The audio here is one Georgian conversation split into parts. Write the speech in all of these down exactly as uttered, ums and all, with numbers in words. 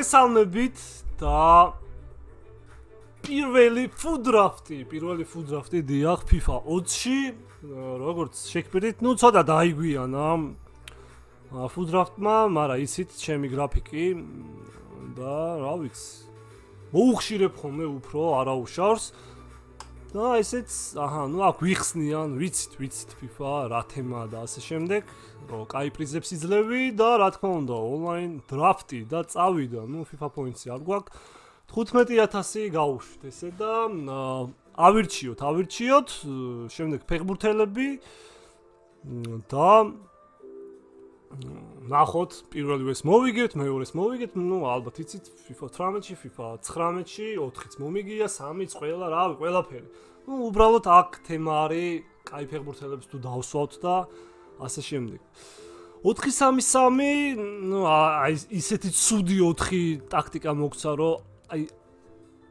Misalno je biti da Pirveli Fudrafti, Pirveli Fudrafti diyak FIFA otuz, Rogurt şekberit nutsa da daygu yanam. Fudraftma mara isit çemi grafiki da Ravix. Boğuşirep home upro ara uşars. Da isit aha nu ak vixniyan vicit vicit FIFA ratema da seşemdek. Rok ay prizepsi izlevi da ratkonda online drafti da tsavida nu FIFA pointsi avguak. ხუთმეტი ათასი გავუშვით ესე და ავირჩიოთ, ავირჩიოთ, შემდეგ ფეხბურთელები და ნახოთ, პირველივეს მოვიგეთ, მეორეს მოვიგეთ, ну, ალბათ იცით, FIFA თერთმეტში, FIFA ცხრამეტში, ოთხიც მომიგია, სამიც, ყველა, რავი, ყველაფერი. Ну, უბრალოდ აქ თემა არის, კაი ფეხბურთელებს თუ დავსვათ და ასე შემდეგ. ოთხი სამი სამი, ну, აი ისეთი ცუდი ოთხი ტაქტიკა მოგცა, რომ აი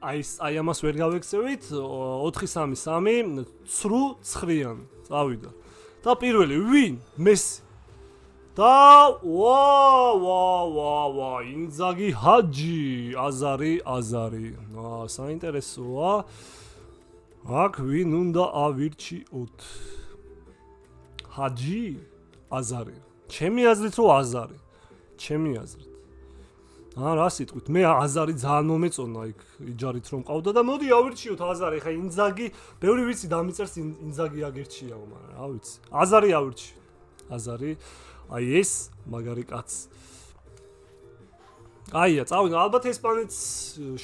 აი აი ამას ვერ გავექსევით ოთხი სამი სამი ცრუ ცხრიან წავიდა და პირველი ვინ მესი და ვა ვა ვა ვა ინზაგი ჰაჯი აზარი აზარი საინტერესოა აქ ვინ უნდა ავირჩიოთ ჰაჯი აზარი ჩემი აზრით რომ აზარი ჩემი აზრით ა რა სიტყვით მე აზარი ძალიან მომეწონა იქ იჯარით რომ ყავდა და მოდი ავირჩიოთ აზარი ხა ინზაგი ბევრი ვიცი დამიწერს ინზაგი აგერჩიაო მაგრამ რა ვიცი აზარი ავირჩიოთ აზარი აი ეს მაგარი კაც აია წავინა ალბათ ესპანეთს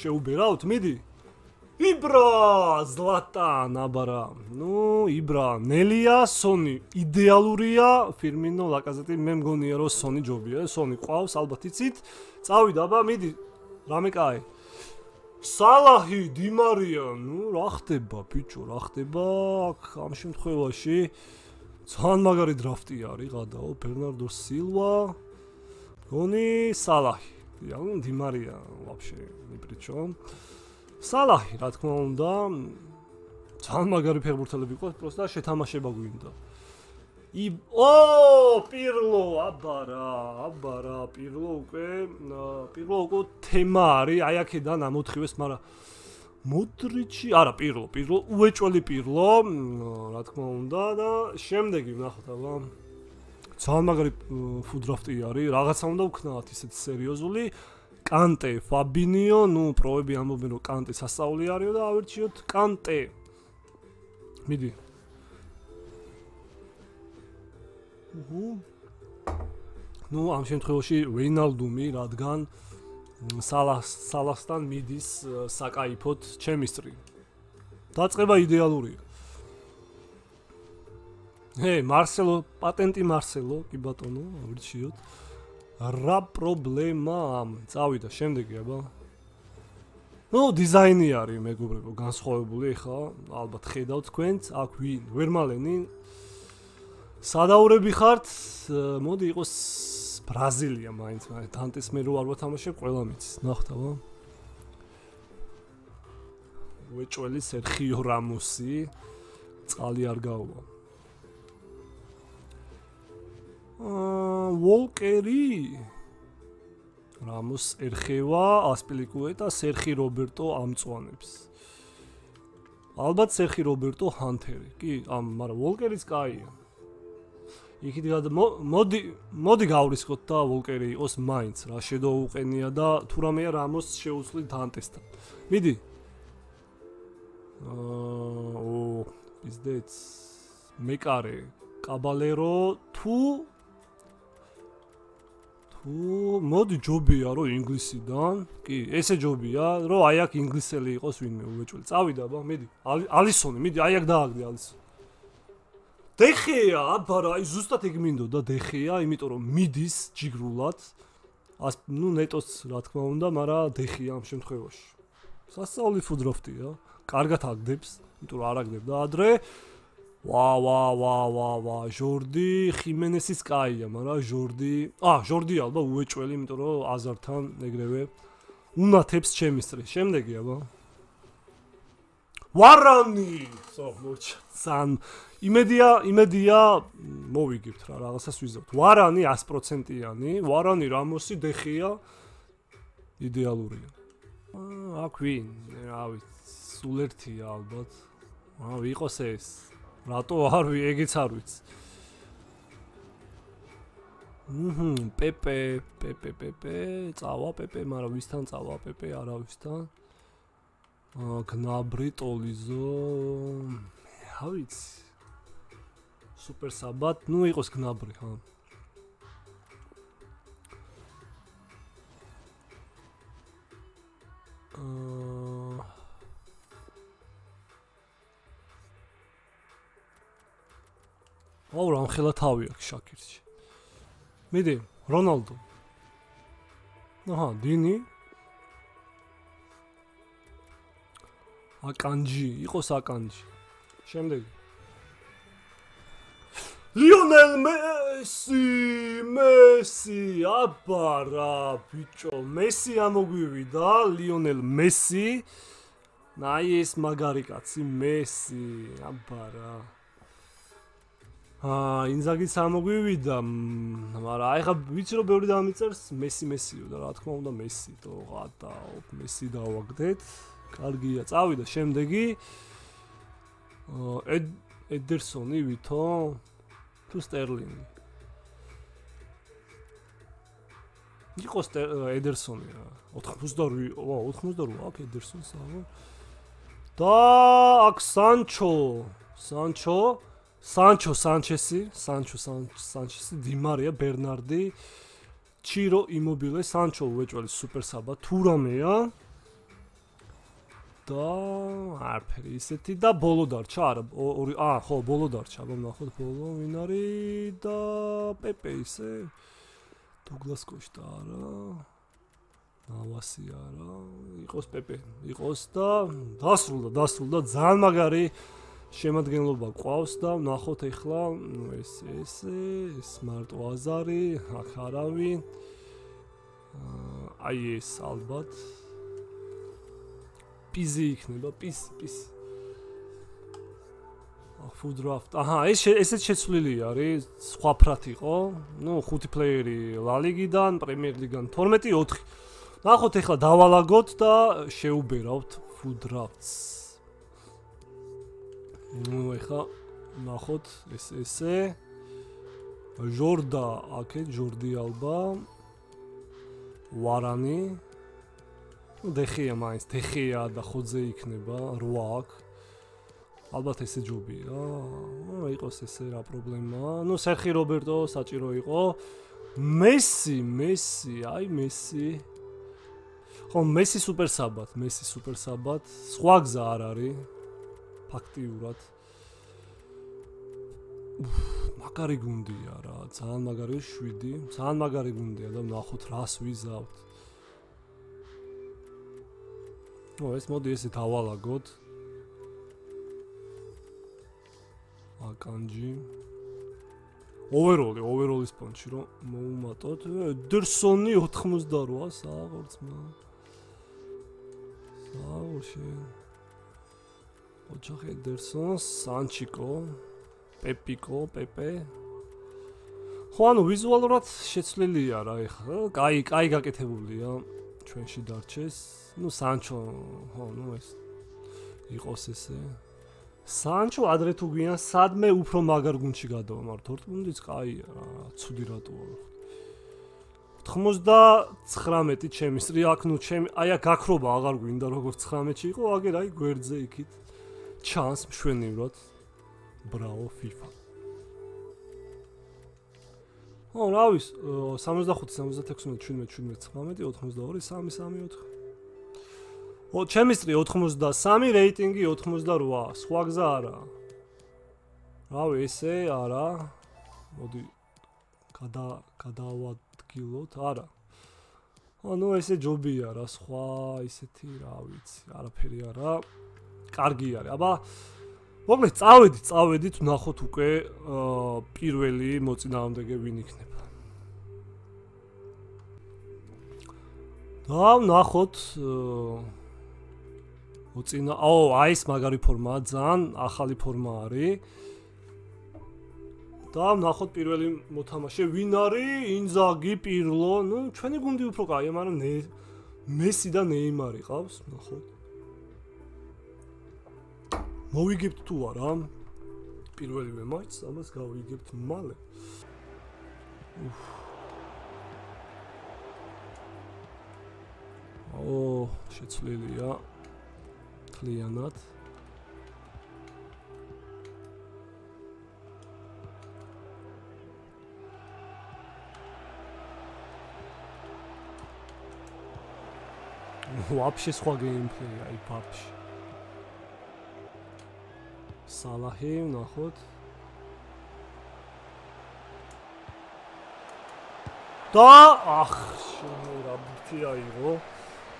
შეუბერავთ მიდი იბრა ზლატან აბარა ნუ იბრა ნელია სონი იდეალურია ფირმინო ლაკაზეტი მე მგონია რომ სონი ჯობია სონი ყავს ალბათ იცით წავიდა აბა მიდი რამე კაი салаჰი დი მარია ნუ რა ხდება ბიჭო რა ხდება აქ ამ შემთხვევაში ძალიან მაგარი დრაფტი არის გადაო ბერნარდო სილვა გონი салаჰი ანუ დი მარია ვაფშე ნიბრიჩო салаჰი რა თქმა უნდა ძალიან მაგარი ფეხბურთელები ყავს პროსტა შეთამაშება გვინდა И о Пирло абара абара Пирло უკვე Пирлო უკვე თემა არის აი აქედან ამოთხივეს მაგრამ მოდრიჩი არა Пирло Пирло უეჭველი Пирло რა თქმა უნდა და შემდეგი ვნახოთ აბა ძალიან მაგარი ფუდრაფტი არის რაღაცა უნდა ვქნათ ისეთი სერიოზული კანტე ფაბინიო ნუ პროები ამობენ რომ კანტე სასწაული არისო და ავირჩიოთ კანტე მიდი ну ამ შემთხვევაში რეინალდუმი რადგან салаსთან მიდის საკაიფოთ ჩემისტრი დაწყება იდეალურია ჰეი მარსელო პატენტი მარსელო კი ბატონო ავირჩიოთ რა პრობლემა წავიდა შემდეგი აბა ну დიზაინი არის მეგობრებო განსხვავებული ხა ალბათ ხედავთ თქვენც აქ ვინ ვერმალენი სადაურები ხართ, მოდი იყოს ბრაზილია მაინც, დანტეს მე რო არ ვათამაშებ, ყველა მიცის, ნახოთ აბა. უეჭველი სერხიო რამოსი, წყალი არ გაუვა. აა, ვოლკერი. რამოს ერხევა, ასპილიკუეტა, სერხიო რობერტო ამწვანებს. ალბათ სერხიო რობერტო ჰანტერი, კი, ამ, მაგრამ ვოლკერის კაია. იქით გადა მოდი მოდი გავრისხოთ და ვოლკერი იყოს მაინც რა შედოუყენია და თუ რამე რამოს შეუცვლი დანტესთან მიდი აა ო ისდეც მეკარე კაბალერო თუ თუ მოდი ჯობია რომ ინგლისიდან კი ესე ჯობია რომ აი აქ ინგლისელი იყოს ვინმე უეჭველი წავიდა აბა მიდი ალისონი მიდი აი აქ დააგდე ალისონი De Gea, აბა, აი ზუსტად ეგ მინდოდა De Gea, იმიტომ რომ მიდის ჯიგრულად. Ну, ნეტოს რა თქმა უნდა, მაგრამ De Gea ამ შემთხვევაში. სასწაული ფუდრაფტია. კარგად აგდებს, იმიტომ რომ არ აგდებდა ადრე. ვა, ვა, ვა, ვა, ვა, ჟორდი ხიმენესის კაია, მაგრამ ჟორდი, აა, ჟორდი ალბა უეჭველი, იმიტომ რომ აზართან ეგრევე უნათებს ჩემისტრი. შემდეგი აბა. ვარანი, სოხმოჩა, სან იმედია იმედია მოვიგებთ რა რაღაცას ვიზავთ. ვარანი 100%-იანი, ვარანი რამოსი დეხია ideal ürün. Aqvin, რა ვიცი, ერთი ალბათ. აა იყოს ეს. Rato არ ვი, ეგეც არ ვიცი. მჰმ, პეპე, პეპე, პეპე, წავა პეპე, მაგრამ ვისთან წავა პეპე, არავისთან. აა გნაბრი, ტოლიზო. რა ვიცი. Super sabat, ну იყოს გნაბრი, ხა. Uh, oh, I'm hella tired. Shakirci. Midi, Ronaldo. Aha, Dini. Akanji, ikos Akanji. Şimdi. Lionel Messi, Messi, abara, picho, Messi amogüvi da, Lionel Messi, nayes magarikatsi, Messi, abara. Ha, Inzaghi amogüvi da, amara, ayha picho böyle devam ederse Messi, Messi olur, rahat olmamda Messi, toğata, op Messi da vaktet, kargiyat, avida, şimdiki, Ed, Ederson, Ibra. To Sterling. Niko Ederson ya. otuz dört o otuz dört ok Ederson sağ ol. Da Sancho. Sancho. Sancho Sanchez'i, Sancho Sanchez'i, Di Maria, Bernardi, Ciro Immobile, Sancho veçvali super saba Turame ya. Da არაფერი ისეთი და ბოლო დარჩა არა ორი ა ხო ბოლო დარჩა აბა ნახოთ ბოლო ვინ არის და პეპე ისე დუგლას კოშტა არა ნავასი არა იყოს პეპე იყოს და დასრულდა დასრულდა ძალიან მაგარი შემოადგენლობა ყავს და ნახოთ ეხლა ეს ეს ეს მარტო აზარი აქ არავინ აი ეს ალბათ Pizi იქნება, pis, pis. Ახ, draft. Aha, ეს ესეც შეცვლილი არის, სხვა ფრათ იყო. Ну, ხუთი პლეიერი La Liga-დან, Premier League-დან, თორმეტი ოთხი. ნახოთ ახლა დავალაგოთ და შეუბერავთ food drafts. Ну, ახლა ნახოთ ეს ესე Jorda, აკეთ Jordi Alba. Varane De Gea მაინც, De Gea და ხოძე იქნება, რვააკ. ალბათ ესე ჯობია. აა, იყოს ესე რა პრობლემაა. Ну, Sergio Roberto საჭირო იყო. Messi, Messi, აი Messi. ხო, Messi super sabat, Messi super sabat. სხვა გზა არ არის. ფაქტიურად. მაგარი გუნდია რა, ძალიან მაგარია შვიდი, ძალიან მაგარი გუნდია და ნახოთ რას ვიზავთ. Ну, ეს მოდი ესე დავალაგოთ. Akanji. Overall, overall ისპონჩი რომ მოუმატოთ. Ederson-ი ოთხმოცდარვა, საღორცმა. საღორში. ოჩახე Ederson, Sanchiko, Pepiko, Pepe. ხო, ანუ ვიზუალურად შეცვლილია რა ეხლა. კაი, კაი გაკეთებულია. ჩვენში დარჩეს. Ну, Sancho, ხო, ну ეს იყოს ესე. Sancho ადრე თუ გვიან სადმე უფრო მაგარ გუნდში გადავა, მაგრამ თორმეტიც კაია რა, ცუდი რატოა. თხმოცდათხრამეტი ჩემი სრი აქ ნუ ჩემი, აი აქ გაქრობა აღარ გვინდა როგორც თხამეტში იყო, აგერ აი გვერდზე იქით ჩანს მშვენივრად. Браво FIFA. Ო, რა ვის, სამოცდახუთი, სამოცდათექვსი, შვიდმეტი, შვიდმეტი, ცხრამეტი, ოთხმოცდაორი, სამი, სამი, ოთხი. ო, ჩემი სტრი ოთხმოცდასამი, რეიტინგი ოთხმოცდარვა, სხვა გზა არაა. რავი, ესე არა. მოდი გადა გადავადგილოთ, არა. ანუ ესე ჯობია რა, სხვა ისეთი, რა ვიცი, არაფერი არა. კარგი არის. აბა მოკლედ წავედით, წავედით, ნახოთ უკვე პირველი მოწინააღმდეგე ვინ იქნება. და ნახოთ მოწინა, აო, აი ეს მაგარი ფორმაა, ძალიან ახალი ფორმა არის. და ნახოთ პირველი მოთამაშე, ვინ არის? Inzaghi, Pirlo, ну, ჩვენი გუნდი უფრო კაია, მაგრამ Messi და Neymar იყავს, ნახოთ. მოვიგებთ თუ არა? პირველივე მატჩს ამას გავიგებთ მალე. უფ. ო, შეცვლილია. Თლიანად. Вообще სხვა геймплей, აი ბაბში. Салаჰი ნახოთ. და ახ, შენ რა ბუთი აიღო.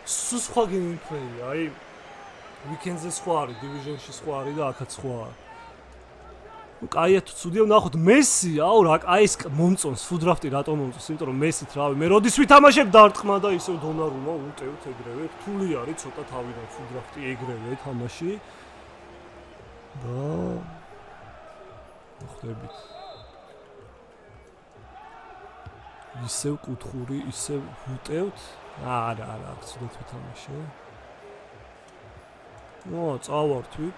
სულ სხვა გეიმპლეი, აი ვიკენდზე სხვა არის, დივიზიონში სხვა არის და აქაც სხვა არის. Ну, кайя тут судио ნახოთ მესი, აუ რა აი ეს მომწონს, ფუდრაფტი რატომ მომწონს, იმიტომ რომ მესით რავი, მე როდის ვითამაშებ დარტყმა და ისევ დონარუმა უტევთ ეგრევე, რთული არის ცოტა თავიდან ფუდრაფტი ეგრევე თამაში. და მოხდებით. ისევ კუთხური, ისევ უტევთ. არა, არა, ცუდად ვითამაშე. ნო, წავართვით.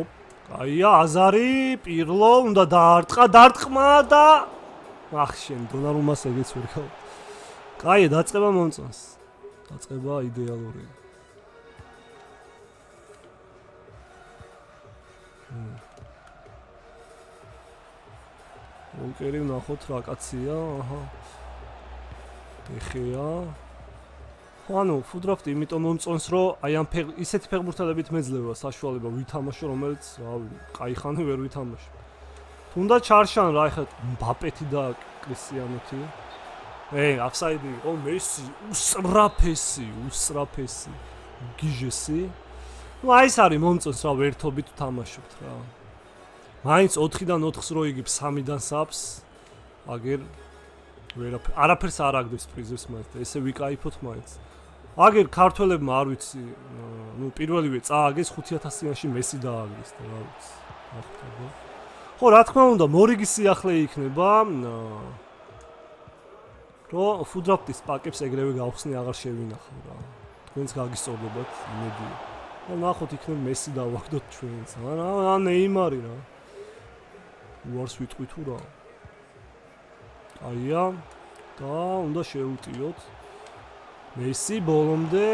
Оп, кайя, Азари, Пирло, унда дартқа, дартқма да. Ах, შენ დონარუმას ეგეც ვერ ხარ. Кайя, დაწყება მომწონს. დაწყება იდეალური. ოკერი ნახოთ რა კაცია, აჰა. ეხეა. ანუ ფუდრაფტი იმიტომ მომწონს რომ აი ამ ფეგ ისეთი ფეგბურთელებით მეძლევა საშუალება ვითამაშო რომელიც რა ვიცი ყაიხანი ვერ ვითამაშო თუნდა ჩარშან რა ეხა ბაპეტი და კრისიანოთი ეე აფსაიდი იყო მესი უსრაფესი უსრაფესი გიჟესი ну აი ეს არის მომწონს რა ერთობით თამაშობთ რა მაინც ოთხიდან ოთხს რო იგებ სამიდან სამს აგერ არაფერს არ აგდებს პრიზებს მაინც და ესე ვიკაიფოთ მაინც აგერ ქართველებმა არ ვიცი ну პირველივე წააგეს ხუთი ათასიანში მესი დააგდეს და რა ვიცი ხო რა თქმა უნდა მორიგის სიახლე იქნება რო ფუდრაფტის პაკებს ეგრევე გავხსნი აღარ შევინახავ რა თქვენს გაგისწორდებათ იმედი და ნახოთ იქნება მესი დავაგდოთ ჩვენც რა რა ნეიმარი რა უარს ვიტყვი თუ რა Аია და უნდა შეუტიოთ მესი ბოლომდე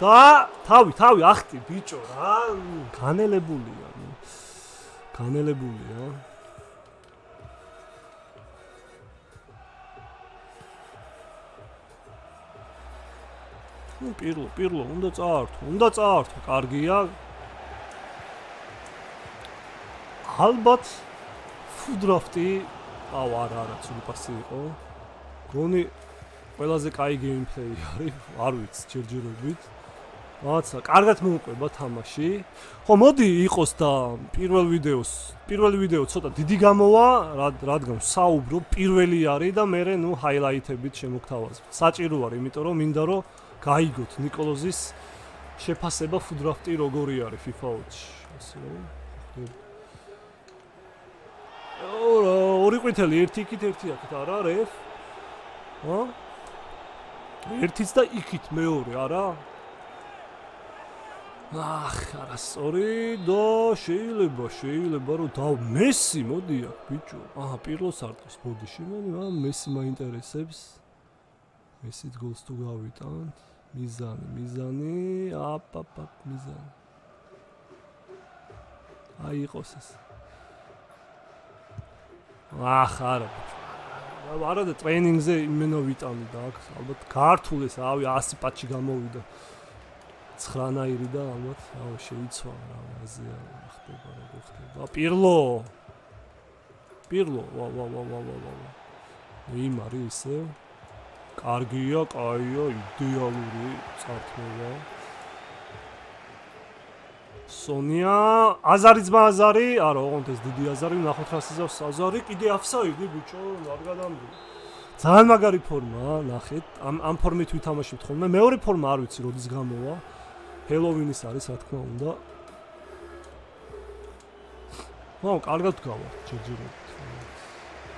და თავი თავი ახტი ბიჭო რა განელებულია განელებულია ну пирло пирло უნდა წაართო უნდა წაართო კარგია ალბათ ფუდრაფტი აუ არა არა ცული პასი იყო გონი ყველაზე კაი გეიმპლეი არის არ ვიცი ჯერჯერობით რაღაცა კარგად მოუყვება თამაში ხო მოდი იყოს და პირველ ვიდეოს პირველ ვიდეო ცოტა დიდი გამოვა რადგან საუბრო პირველი არის და მე ნუ ჰაილაითებით შემოგთავაზებ საჭირო არის იმიტომ რომ მინდა რომ გაიგოთ ნიკოლოზის შეფასება ფუდრაფტი როგორი არის FIFA ოთხში ასე რომ ორი ყვითელი ერთი იქით ერთი აქეთ არა რევ ხო ერთიც და იქით მეორე არა ახ არასორი და შეიძლება შეიძლება რომ და მესი მოდია ბიჭო აჰა პირლოს არტყის ბოდიში მე მესი მაინტერესებს მესით გოლს თუ გავიტანთ მიზანი მიზანი აპაპაპ მიზანი აი იყოს ეს Ах, არა. არა და ტრენინგზე იმენო ვიტანი და აქ ალბათ ქართულეს, ავი ასი პატჩი გამოვიდა. ცხრანაირი და ალბათ, აუ შეიცვა რა, აზია ხდება რა ხდება. Pirlo. Pirlo, ვა ვა ვა ვა ვა. Neymar ისე. კარგია, კაია, იდეალური წარქმევა. Sonia, Azari's Azari, I don't know, Didi Azari, Nahotas of Sazari, Ideafsai, Bicho, Nargadam. Zanagari Porma, Nahit, I'm permit with Tamashi Tome, Memory Porma with Rodis Gamova, Halloween is Aris at Konda. No, I got covered, Chigiro.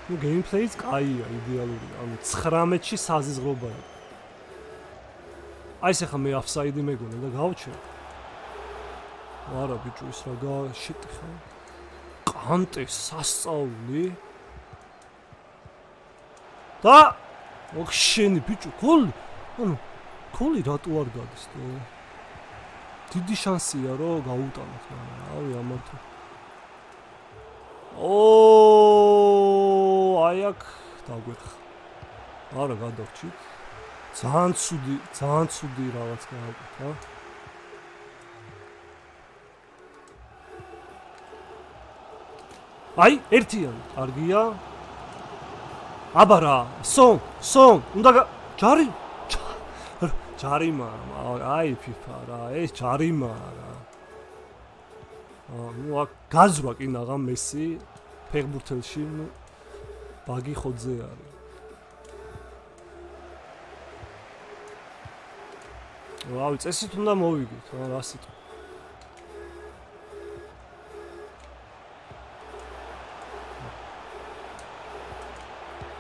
Ну геймплейс кайя идеалури, ано nine-metshi საზიზღლობა. Აი ეს ხა მე აფსაიდი მეგონა და გავჩე. არა ბიჭო ის რა გა შიტი ხა. კანტე სასწაული. და ოხშენი ბიჭო გოლი. ანუ გოლი რატო არ გადის და დიდი შანსია რომ გაუტანოთ, რავი ამათო. О, аяк, тагур. Ара гадавчик. Ძალიან ცუდი, ძალიან ცუდი რაღაც გავაკეთე, ა? Აი, ერთიან, კარგია. აბა რა, სონ, სონ, უნდა ჯარი. ჯარიმა, აი FIFA რა, ეს ჯარიმა რა. Ну а газва კი ნაღა მესი ფეგბურთელში ბაგი ხოძე არის. Რავი, წესით უნდა მოვიგეთ, რა რა სიტყვა.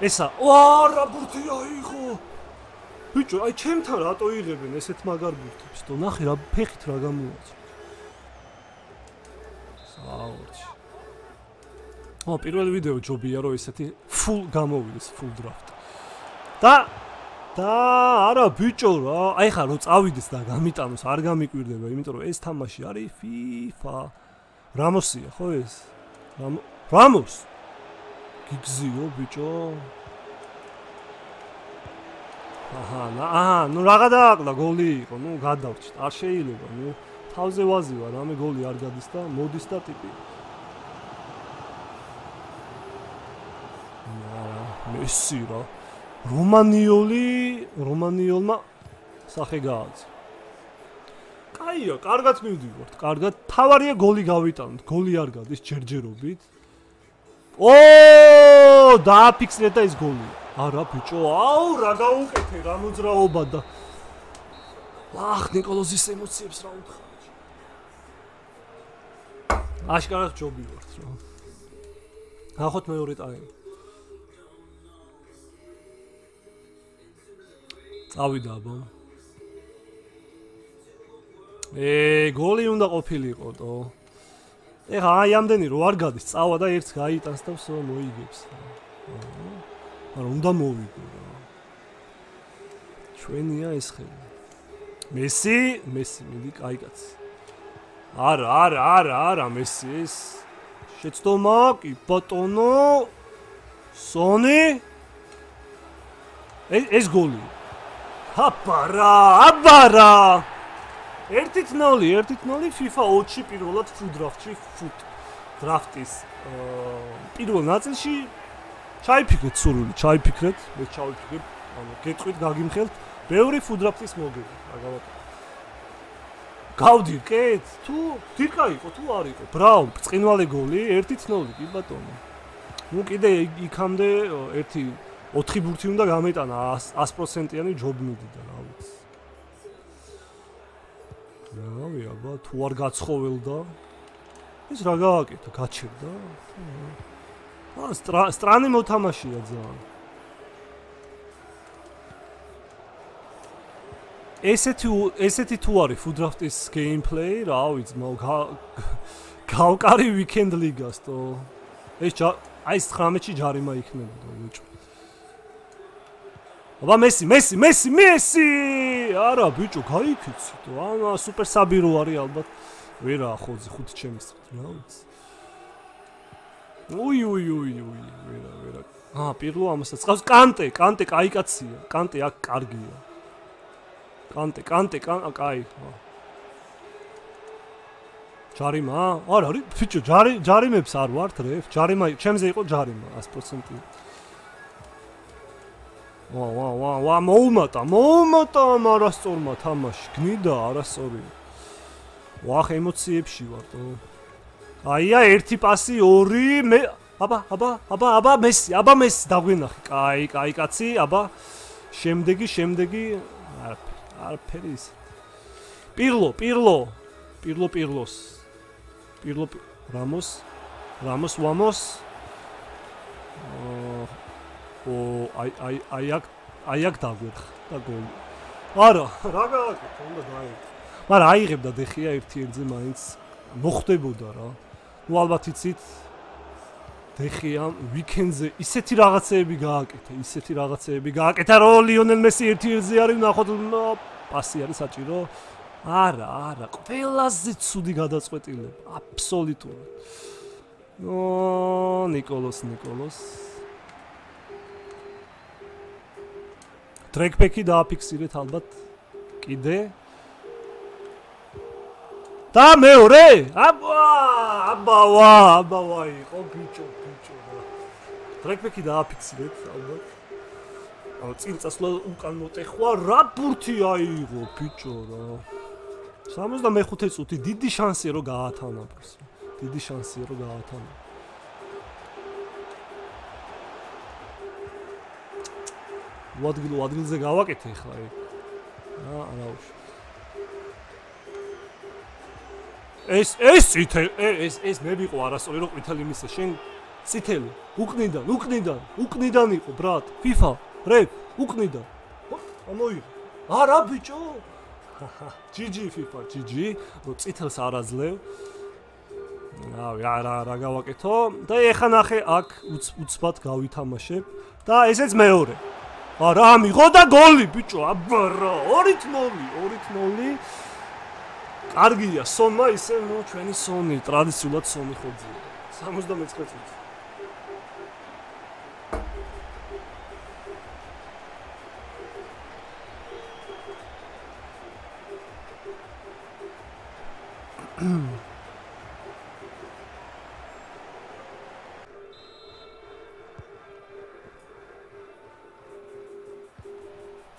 ესა, ოარ ბურთია იყო. ბიჭო, აი ჩემთან რატო იღებენ ესეთ მაგარ ბურთებს? დო ნახე რა ფეხით რა გამოაქვს. О, პირველ ვიდეო ჯობია რომ ესეთი full გამოვიდეს, full draft. და და არა ბიჭო რა, აი ხა რო წავიდეს და გამიტანოს, არ გამიკვირდება, იმიტომ რომ ეს თამაში არის FIFA. რამოსია, ხო ეს? რამოს. გიგზიო ბიჭო. აჰა, აჰა, ну რაღა დააკლა გოლი იყო, ну გადავჭით, არ შეიძლება, ну თავზე ვაზივა, რამე გოლი არ გადის და მოდის და ტიპი. Messi რა. რომანიოლი, რომანიოლმა სახე გააძა. კაია, კარგად მივდივართ, კარგად. თავარია გოლი გავიტანოთ, გოლი არ გადის ჯერჯერობით. ოო, დააფიქსრე და ეს გოლი. არა ბიჭო, აუ, რა გაუკეთე, რა მოძრაობა და ლახ ნიკოლოზის ემოციებს რა უთხარ. Აშკარად ჯობი ვართ რა. ახოთ მეორე ტაიმი. წავიდა აბა. ე, გოლი უნდა ყოფილიყო თო. ეხა აი ამდენი რო არ გადის, წავა და ერთს გაიტანს და სულ მოიგებს. მაგრამ უნდა მოვიგო რა. ჩვენია ეს ხელი. მესი, მესი, მიდი კაი კაცი. Არა, არა, არა, არა, მესის. Შეცდომა კი ბატონო. Sony. ეს გოლი. აბა რა, აბა რა. one nil, one nil FIFA ოცი პირველად food draft-ში, food draft-ის პირველ ნაწილში ჩაიფიქრეთ სურვილი, ჩაიფიქრეთ, მე ჩავიფიქრებ, ანუ გეტყვით, გაგიმხელთ, ბევრი food draft-ის მოგება, აგავატო. გავდირკეთ თუ დირკა იყო თუ არ იყო ბრავ წყინვალე გოლი one nil კი ბატონო ნუ კიდე იქამდე ერთი ოთხი ბურთი უნდა გამეტანა one hundred percent-იანი ჯობმიდი და რა ვიცი რავი აბა თუ არ გაცხოველდა ის რა გააკეთა გაჩერდა აა სტრანი მოთამაშია ძალიან ესეთი ესეთი თუ არის food draft-ის gameplay, რა ვიცი, გავკარი weekend league-ას თო. ეს აი nine-metში ჯარიმა იქნებოდა, ბიჭო. აბა მესი, მესი, მესი, მესი! არა, ბიჭო, გაიქიცი თო. ანა სუპერ საბი რო არის ალბათ. ვერა ხოძი five ჩემს, რა ვიცი. უი, უი, უი, უი, ვერა, ვერა. აა, Pirlo ამასაც ყავს Kante, Kante კაი კაცია. Kante აქ კარგია. Kante, Kante, Kante, კაი. ჯარიმა? არ არის, ბიჭო, ჯარი, ჯარიმებს არ ვართ რეფ. ჯარიმა, ჩემზე იყო ჯარიმა, one hundred percent. ვა, ვა, ვა, ვა, მოუმატა, მოუმატა, არასწორმა თამაში, გნიდა, არასწორი. ვახ, ემოციებში ვარ, ო. აია, ერთი პასი, ორი, მე, აბა, აბა, აბა, აბა, მესი, აბა, მესი, დაგვენახე. კაი, კაი კაცი, აბა. შემდეგი, შემდეგი, არაფერი. Arperis Pirlo Pirlo Pirlo Pirlos Pirlo Ramos Ramos Ramos O ay ay ayak ayak დაგვერხ და გოლი. Არა, რა გააკეთე, უნდა დაიწყო. Მაგრამ აიღებ და De Gea ერთიანზე მაინც მოხდებოდა რა. ნუ ალბათ იცით De Gea ვიკენდზე ისეთი რაღაცეები გააკეთე, ისეთი რაღაცეები გააკეთა, რომ Lionel Messi ერთიანზე არის ნახოთ პასი არის საჭირო. არა, არა, ყველაზე ცუდი გადაწყვეტილება, აბსოლუტურად. ნო, نيكოლოს, نيكოლოს ტრეკბექი დააფიქსირეთ ალბათ კიდე და მეორე აბა აბავა აბავა იყო ბიჭო ბიჭო და ტრეკბექი დააფიქსირეთ ალბათ აუ წინ წასვლა უკან მოტეხვა რა ბურთი აიღო ბიჭო რა სამოცდამეხუთე წუთი დიდი შანსია რომ გაათანაბროს დიდი შანსია რომ გაათანაბროს Wadgil Wadgil ze gavakete xla ek. Ra araush. Es es tsitel es es me biqo arastori ro qvital imise shen tsiteli uknidan uknidan uknidan iqo brat FIFA rep uknidan. Amoy. Ara bicho. GG FIFA GG ro tsitels ar azlev. Რავი, არა, რა გავაკეთო და ეხა ნახე აქ უცბად გავითამაშებ და ესეც მეორე. არა მიღო და გოლი ბიჭო აბა ორი нуль ორი нуль კარგია Sony ისე ნუ ჩვენი Sony ტრადიციულად Sony ხო ძია სამოცდამეცხრე წუთი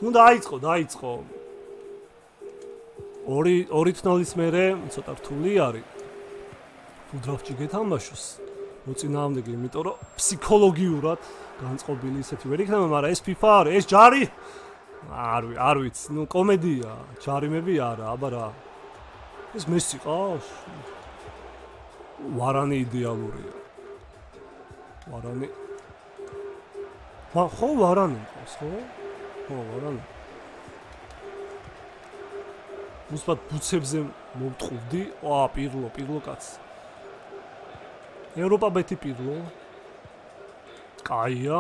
უნდა აიწყო, დაიწყო. ორი нуль-ის მერე ცოტა რთული არის. ფუდრაფტში გეთამაშოს. მოწინააღმდეგე, იმიტომ რომ ფსიქოლოგიურად განწყობილი ისეთი ვერ იქნება, მაგრამ ეს FIFA არის, ეს ჯარი. არ არ ვიცი, ნუ კომედია, ჯარიმები არა, აბა რა. ეს მესი ყავს. ვარანი იდეალურია. ვარანი. ხო, ვარანი ყავს, ხო? ხო, ვარან. უცბად ბუცებზე მოვტყუდი. აა, Pirlo, Pirlo კაცი. ევროპა ბეთი Pirlo. კაია.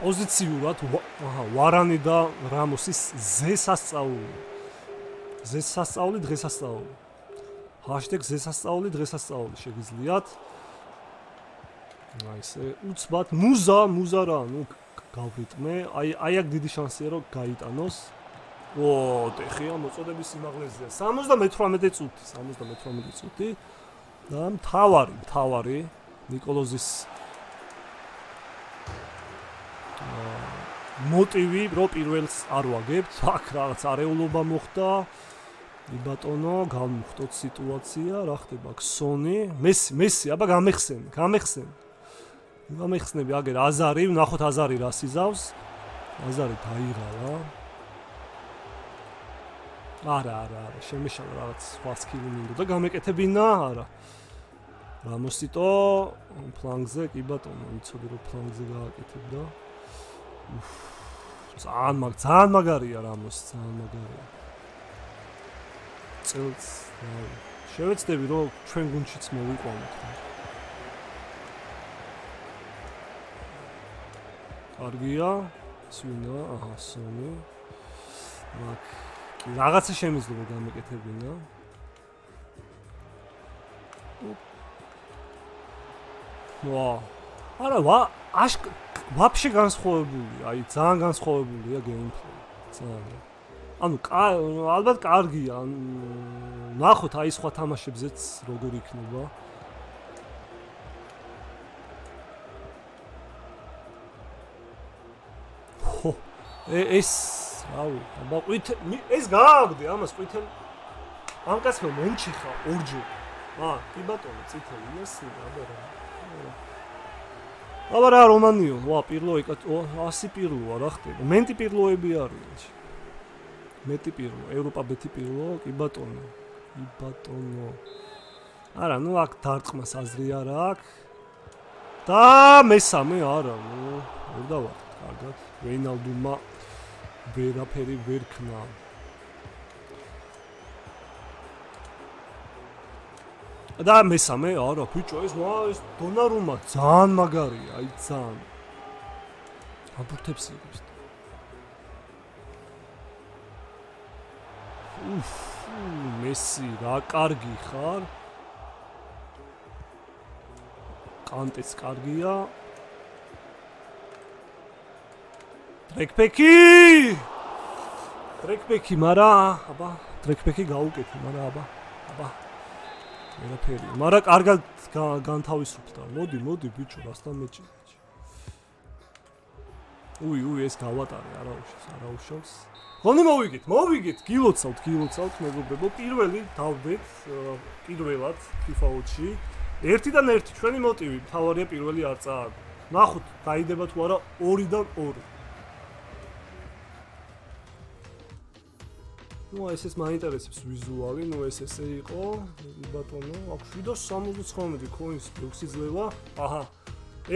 პოზიციურად აჰა, ვარანი და რამოსის ზესასწაული. ზესასწაული, დღესასწაული. ჰეშტეგ ზესასწაული, დღესასწაული შეგიძლიათ. აი, ესე უცბად მუზა, მუზა რა, ნუ გავრიტმე, აი აი აქ დიდი შანსია რომ გაიტანოს. ო, De Gea მოწოდების სიმაღლეზეა. სამოცდამეთვრამეტე წუთი, სამოცდამეთვრამეტე წუთი. და მთავარი, მთავარი ნიკოლოზის მოტივი რო პირველს არ ვაგებთ, აქ რაღაც არეულობა მოხდა. იბატონო, გამუხტოთ სიტუაცია, რა ხდება? Sony, Messi, Messi, აბა გამეხსენ, გამეხსენ. გამიხსნები აგერ Azari, ნახოთ Azari რას იზავს. Azari დაიღალა. არა, არა, არა, შემეშალა რაღაც სხვა სკილი მინდა და გამეკეთებინა, არა. რამოსიტო ფლანგზე, კი ბატონო, იცოდი რომ ფლანგზე გააკეთებდა. უფ, ძალიან მაგ, ძალიან მაგარია რამოსი, ძალიან მაგარია. წელს, რა, შევეცდები რომ ჩვენ გუნდშიც მოვიყვანოთ. არგია, სვინა, აჰა, Sony. მაგ, კი რაღაცა შემიძლია გამეკეთებინა. ვა, არა ვა, აშკ, ვაფშე განსხვავებული, აი ძალიან განსხვავებულია გეიმპლეი, ძალიან. ანუ ალბათ კარგია, ანუ ნახოთ აი სხვა თამაშებზეც როგორ იქნება. ეს რავი, აბა ყვითე ეს გააგდე ამას ყვითელ ამ კაცმა მომჩიხა ორჯერ. აა, კი ბატონო, წითელი მესი, აბა რა. აბა რა რომანიო, ვა Pirlo ეკა ასი Pirlo რა ხდება? მენტი Pirloები არის. მეტი Pirlo, ევროპა ბეთი Pirlo, კი ბატონო. კი ბატონო. არა, ნუ აქ დარტყმას აზრი არ აქვს. და მესამე არა, ნუ Orada var. Arda Wijnaldum'a ver aperi ver kına. Da mesame ara piço es nois Donnarumma ძალიან მაგარი, აი ძალიან. Აბურთებს იღებს. Უფ, მესი რა კარგი ხარ. კანტეც კარგია. ტრეკპეკი! ტრეკპეკი, მარა, აბა, ტრეკპეკი გაუკეთე, მარა, აბა, აბა. Meraperi. Mara karga gantavi supta. Modi modi bicho rastan meçi. Uy uy es kavatar arauşos arauşos. Hani movigit movigit kilotsalt kilotsalt megobrebo pirveli tavdet pirvelat FIFA otshi. Ertidan erti çveni motivi mtavariya pirveli ar tsaag. Nakhut daideba tu ara oridan ori. Ну, эсэс მაინტერესებს ვიზუალი, ну ეს ესე იყო, ბატონო, აქვს შვიდას სამოცდათსამეტი coins გვეძლევა. აჰა.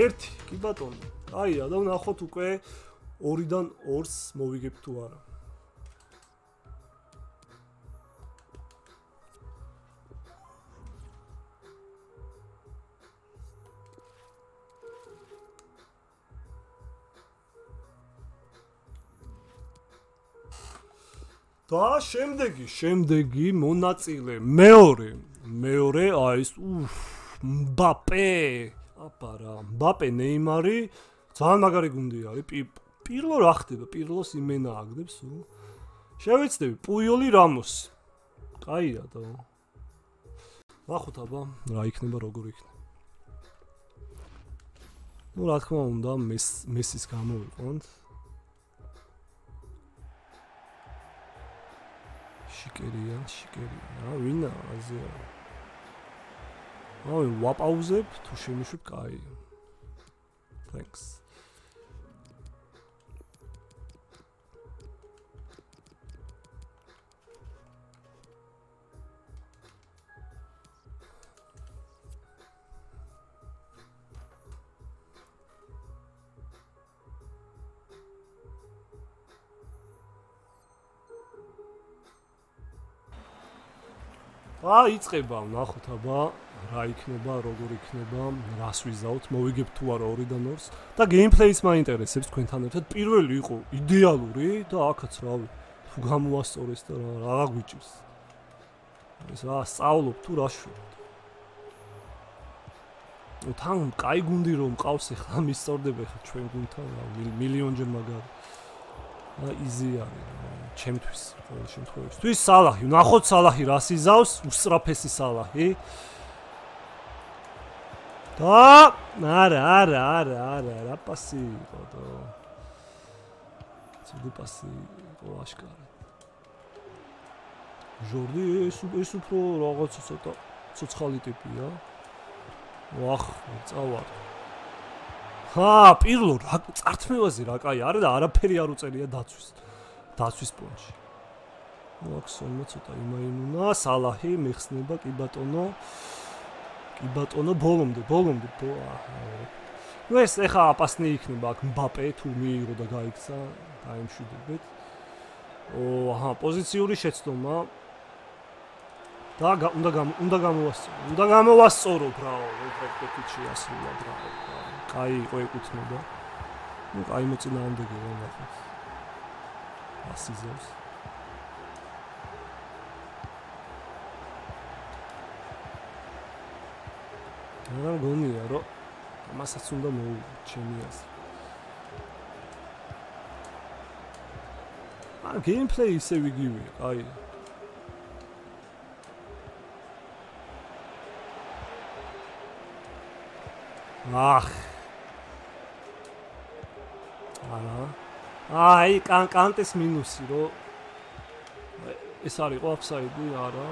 Ერთი, კი ბატონო. Აი რა, დავნახოთ უკვე ორიდან ორს მოვიგებ თუ არა. და შემდეგი, შემდეგი მონაწილე მეორე, მეორე აი ეს უფ მბაპე, აბარა, მბაპე ნეიმარი, ძალიან მაგარი გუნდი არის. Pirlo რა ხდება? Pirlos იმენა აგდებს, ნუ. შევეცდები პუიოლი რამოს. კაია და. ნახოთ აბა, რა იქნება, როგორ იქნება. Ну, რა თქმა უნდა, მესის გამოვიყოთ. Şikeri ya, şikeri ya, win az ya. Abi, wap auzep, tuşemişip kay. Thanks. А, იწება, ნახოთ აბა, რა იქნება, როგორ იქნება, რას ვიზავთ, მოვიგებ თუ არა ორიდან ორს და გეიმპლეის მაინტერესებს თქვენთან ერთად. Პირველი იყო იდეალური და აქაც რავი, თუ გამოასწორეს და რა გაგვიჭირს. ეს რა, სწავლობ თუ რა შევთ. Ну, თან კაი გუნდი რომ ყავს ახლა მისწორდება ახლა ჩვენ გუნდთან, რა, მილიონჯერ მაგარი. А изи არის ჩემთვის ყოველ შემთხვევაში. Თუ სალაჰი, ნახოთ სალაჰი რას იზავს, უსრაფესი სალაჰი. და არა, არა, არა, არა, რა პასი იყო და. ცუდი პასი იყო აშკარად. Jordi ეს ეს უფრო რაღაც ცოტა ცოცხალი ტიპია. ვახ, წავარ. ჰა, Pirlo რა წართმევაზე რა კაი არა და არაფერი არ უწერია დაცვის. დაცვის პონჩი. ნუ აქ Sony ცოტა იმაიმუნა, Salahი მეხსნება კი ბატონო. კი ბატონო ბოლომდე, ბოლომდე. ნუ ეს ეხა აპასნი იქნება აქ Mbappe თუ მიიღო და გაიქცა, დაიმშვიდებთ. ო, აჰა, პოზიციური შეცდომა. და უნდა უნდა გამოვასწორო. Უნდა გამოვასწორო, ბრავო, პრაქტიკაში ასრულა, ბრავო. Кай იყო ეკუთვნოდა. Ну, кай მოწინააღმდეგე რა ნახოთ. ასიზებს. რა გონია რო მასაც უნდა მოჩენიას. А геймплей ისე ვიგივი, აი Ах. Ана. Აი, კანტეს მინუსი რო ეს არის ოფსაიდი, არა.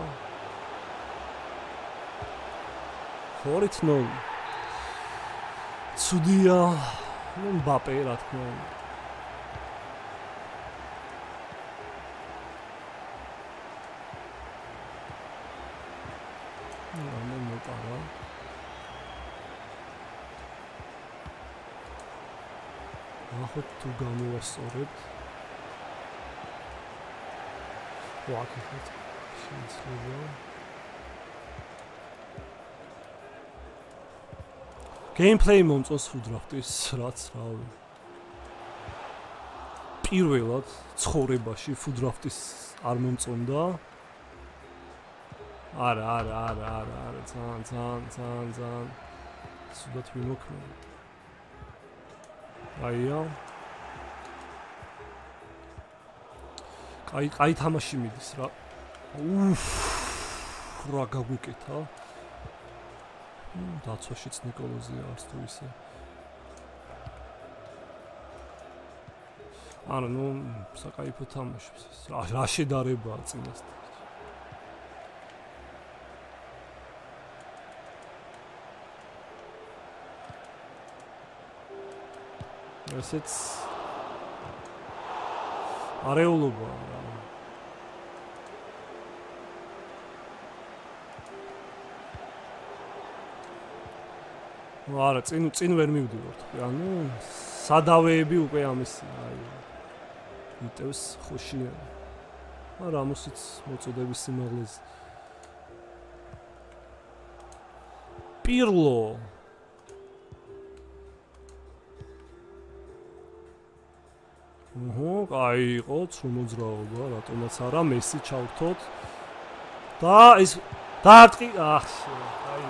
ორი ნული. ცუდია, ну Mbappe რა თქმა უნდა. Salah توقعوا وصلت واقفت gameplay მომწონს ფუდრაფტის რაც რა პირველად ცხოვრებაში ფუდრაფტის არ მომწონდა არა არა არა არა არა ძალიან ძალიან ძალიან ძალიან სუდად ვიმოქმედი აია აი აი თამაში მიდის რა უფ რა გაგვიკეთა That's why she's Nicholas the Arstoise. I don't know, Sakai put how much Rashidari bats in the stage. Yes, it's Areoluba. Ara წინ წინ ვერ მივდივართ ხე ანუ სადავეები უკვე ამის აი იტევს ხოშიანი და რამოსიც მოწოდების სიმაღლეს Pirlo ოჰო აი იყო ცრომოძრაობა რატომაც არა მესი ჩავთოთ და ეს დაარტყი ახ აი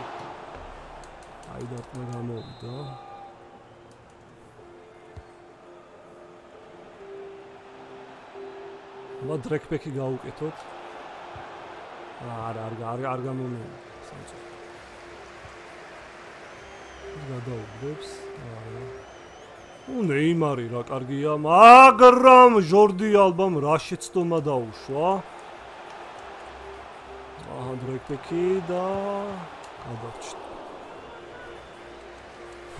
I don't know how What drag pack is going on? Ah, Arga, Arga, Arga, no, no. Sancho. Arga, Dobbs. Oh, Neymar, Irak, Argia, Magram, Jordi Alba, Rashid Stoma, Dausha. Ah, drag pack is da. Adapted.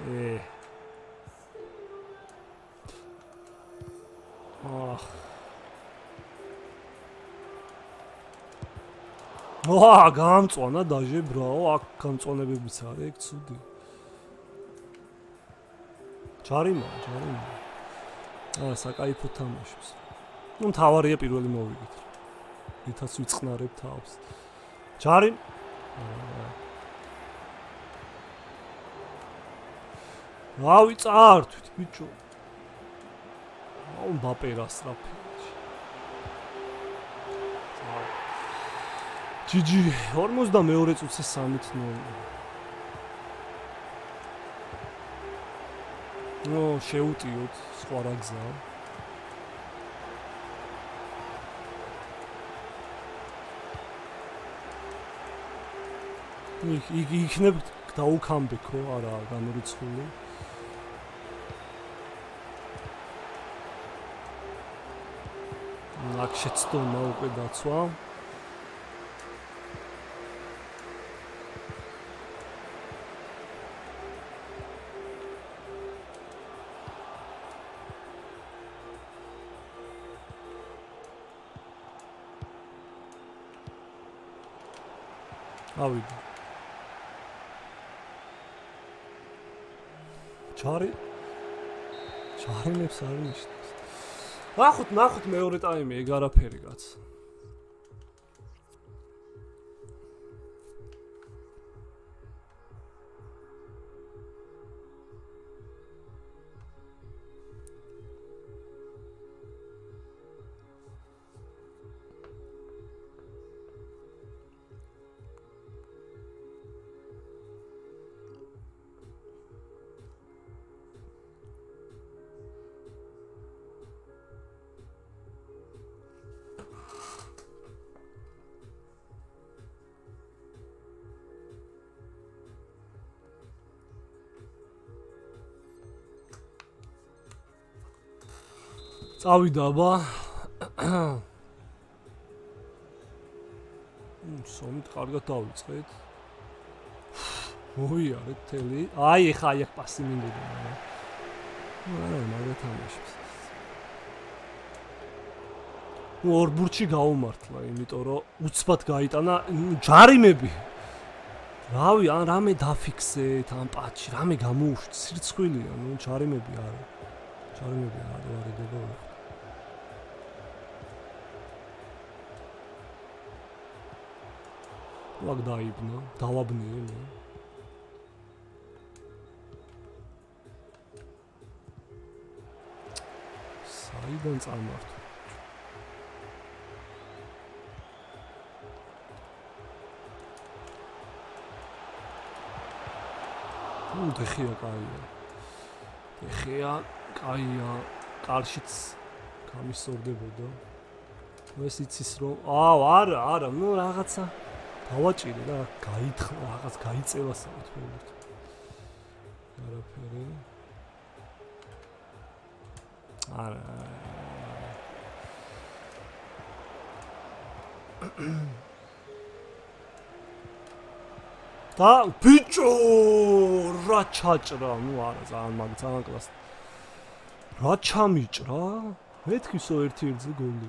Eh. Ah. Ah, გამწონა დაჟე, ბრავო, აქ გამწონებებიც არის, ეგ ცუდი. ჩარიმა, ჩარიმა. აა, საკაიფო თამაშობს. ნუ თავარია პირველი მოვიგეთ. რითაც ვიწყნარებ თავს. Charin. Wow, it's hard. It's I'm not paying us up. Gigi, almost the mayor is also summit. No, shoot you. Squad exam. I can't go come back or I'm not school. I should still know with that swell. How we go? Chari, Chari ne psarmış. Nakut nakut meyret ayım egara perigat. წავიდა აბა სომით კარგად დავიწყეთ მოიარე თელი აი ეხა აი პასი მინდება არა მაგათ ამაშებს ორ ბურთში გაუმართლა იმიტომ რომ უცბად გაიტანა ჯარიმები რავი ან რამე დაფიქსეთ ან პატში რამე გამოუშვით სირცხვილია ნუ ჯარიმები არა ჯარიმები არა არ ედება აქ დაიბნა დავაბნე ნუ საიდან წარმართ De Gea kaia. De Gea kaia. Karshits gamisordeboda. Ეს იცის რომ, აუ, არა, არა, ნუ რაღაცა დავაჭირე და გაითხო, რაღაც გაიწევა საერთოდ. არაფერი. არა. და ბიჭო რა ჩაჭრა ნუ არა ძალიან მაგ ძალიან კლას რა ჩამიჭრა მეთქისო ერთი ერთზე გოლი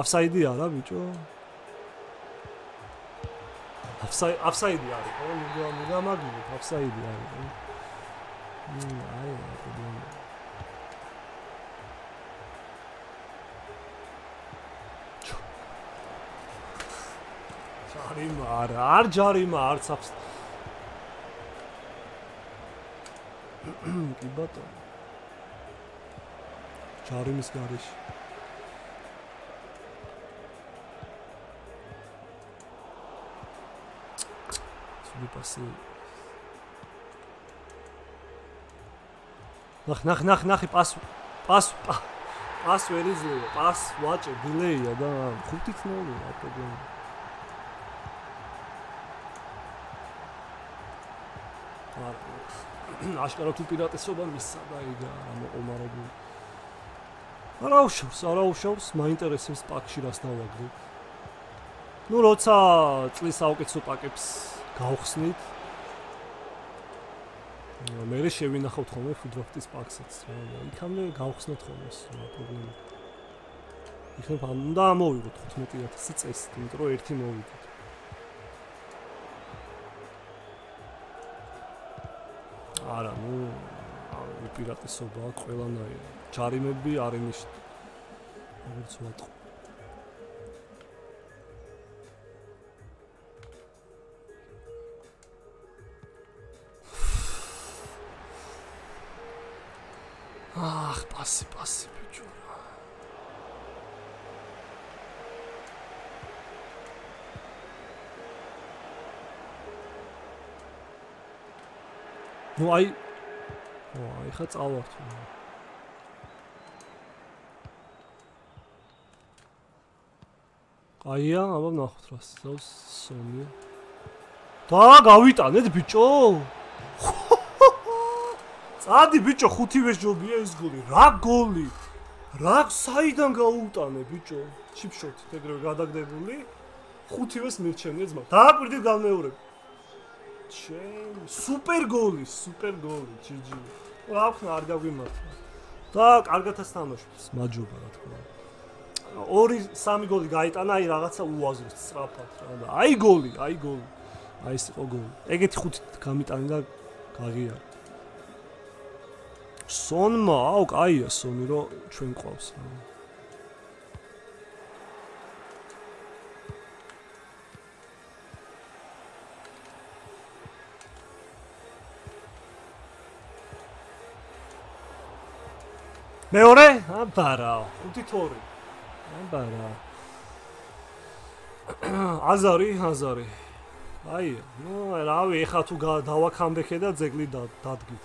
Offside-i ara bicho. Offside, offside-i ara. Nu nu gamagivit, offside-i ara. Nu ai problem. Neymar, Arjarima, Arsabs. Ki bato. Jarimis garish. Sulu pasi. Nach nach nach nach pas pas pas verizu pas watch delay da ხუთი ცნული აპრობლემი. Ashkara tu piratesoba missada ega omarabuli. Ara ushavs, ara ushavs, mainteresebs pakshi ras davagri. Nu rotsa წლის საუკეთესო პაკებს გავხსნით. მე შევინახავთ ხოლმე ფუდრაფტის პაკსაც. იქამდე გავხსნათ ხოლმე ეს პრობლემა. იქნება უნდა მოვიღოთ ხუთმეტი ათასი წესით, იმიტომ რომ ერთი მოვიდეთ. არა, ну, უპირატესობა ყველანაირ. ჯარიმები არ ენიშნე. როგორც ვატყო. Ах, паси, паси, ბიჭო. Ну ай. Оо, ეხა წავართ. აია, აბა ნახოთ რა სწავს Sony. და გავიტანეთ ბიჭო. წადი ბიჭო, ხუთივე ჯობია ეს გოლი. რა გოლი? რა საიდან გაუტანე ბიჭო? ჩიფშოთით ეგრევე გადაგდებული. ხუთივეს მირჩენია ძმა. დააკვირდით გამეორებ. Ჩემ სუპერ გოლი, სუპer გოლი, ჯიჯი. რა ხნა არ გაგვიმართლა. და კარგათაც თამაშობს, მაჯობა რა თქმა უნდა. ორი სამი გოლი გაიტანა, აი რაღაცა უაზროს სწრაფად რა და აი გოლი, აი გოლი. აი ეს იყო გოლი. ეგეთი ხუთით გამიტანე და გაგია. Sonma, აუ კაია Sony რო ჩვენ ყავს. მეორე აბარაო უდიტორი აბარა აზარი აზარი აი ნუ რავი ეხა თუ დავაქამბექე და ძეგლი დადგით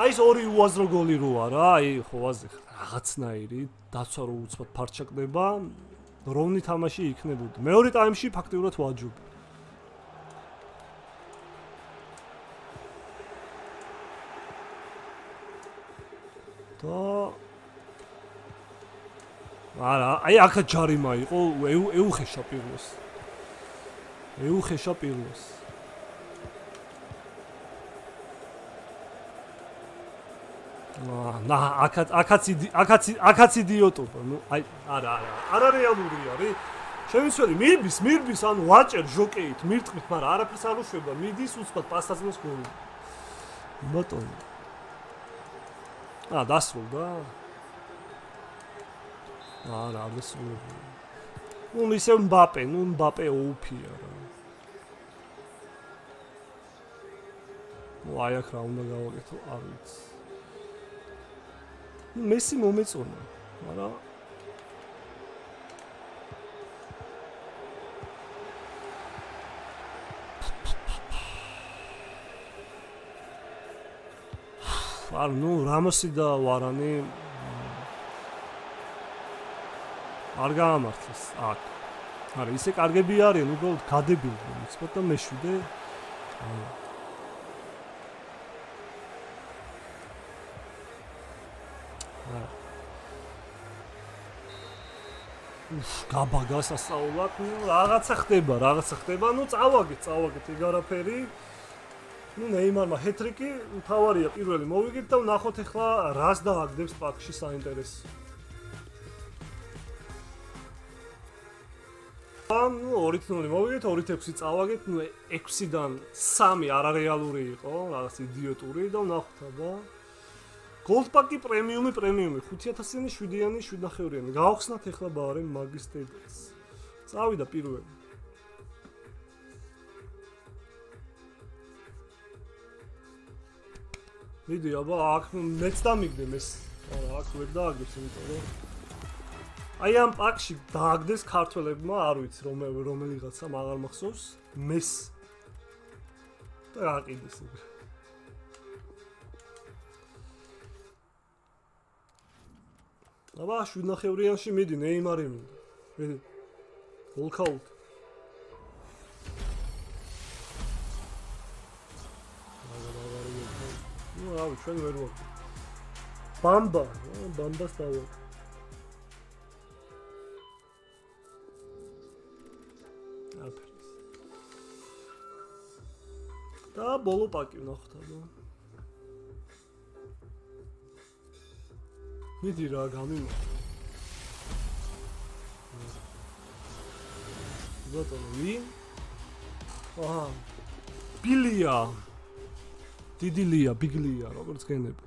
აი ეს ორი უაზრო გოლი რო არა აი ხო ვაზე რაღაცნაირი დაცვა რო უცბად ფარჩაკდება როვნი თამაში იქნებოდა მეორე ტაიმში ფაქტიურად ვაჯობ და არა აი აქა ჯარიმა იყო ეუხეშა პირლოს ეუხეშა პირლოს ნა აკაც აკაც აკაც აკაც იდიოტობა ნუ აი არა არა არა რეალური არის შევიცველი მირბის მირბის ან ვაჭერ ჟოკეით მირტყით მაგრამ არაფერს არ უშვება მიდის უცბად პასაძლოს გოლი ბატონო აა დასრულდა არა არ გასულები. ნუ ისე მბაპე, ნუ მბაპე ოფია რა. ვაი აქ რა უნდა გავაკეთო, არ ვიცი. მესი მომეწონა, მაგრამ არ ნუ რამოსი და ვარანი არ გამართლეს აქ. არა, ისე კარგები არიან, უბრალოდ გადებილდნენ, უცბად და მეშვიდე. აა. უს, გაბაგას ასწავლათ, ნუ რაღაცა ხდება, რაღაცა ხდება, ნუ წავაგეთ, წავაგეთ ეგ არაფერი. ნუ ნეიმარმა ჰეტრიკი თავარია პირველი მოვიგეთ და ნახოთ ახლა რას დააგდებს პაკში საინტერესო. ანუ ორი нуль მოვიგეთ, ორი ექვსი წავაგეთ, ნუ ექვსიდან სამი არარეალური იყო, რაღაც იდიოტური და ვნახოთ აბა. Gold Pack-ი პრემიუმი, პრემიუმი ხუთი ათასიანი, შვიდიანი, შვიდნახევრიანი. გავხსნათ ახლა ბარე მაგის ტედეს. წავიდა პირველი. მიდი აბა, აქ მეც დამიგდე ეს. არა, აქ ვერ დააგებს, იმიტომ რომ აი ამ პაკში დააგდეს ქართველებმა, არ ვიცი რომელ რომელიღაცა აღარ მახსოვს, მეს და გაყიდეს უკვე. აბა, შვიდნახევრიანში მიდი, ნეიმარი მინდა. მიდი. ვოლკაუტ. ну, რავი, ჩვენ ვერ ვარ. ბამბა, ბამბას დავაკავე. და ბოლო პაკი ნახოთ აბა. მიდი რა გამიმოწ. ბატონო ვინ? აა ბილია. დიდილია, ბიგლია, როგორც გენები.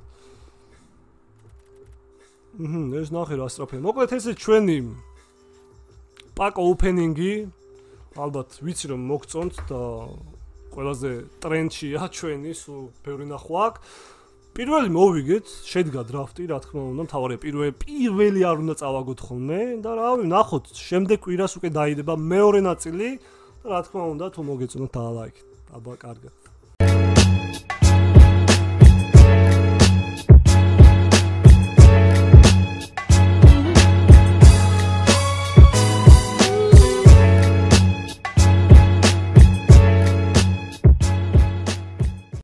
ჰმ, ეს ნახე რა სტრაფია. მოკლედ ესე ჩვენი პაკ ოპენინგი. ალბათ ვიცი რომ მოგწონთ და ყველაზე ტრენდშია ჩვენი, სულ ბევრი ნახვა აქვს. პირველი მოვიგეთ, შედგა დრაფტი, რა თქმა უნდა, მთავარია პირველი პირველი არ უნდა წავაგოთ ხოლმე და რავი, ნახოთ, შემდეგ კვირას უკვე დაიდება მეორე ნაწილი და რა თქმა უნდა, თუ მოგეწონათ, დალაიქით. აბა, კარგად.